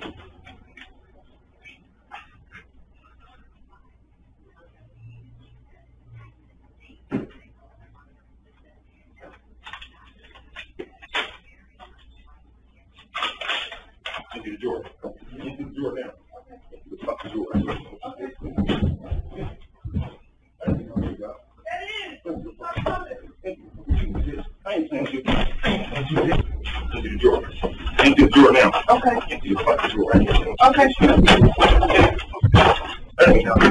The door. The door now. The top of the door. I think I got it. I ain't saying you. Into the door. Into the door now. Okay. Into the fucking door. Okay.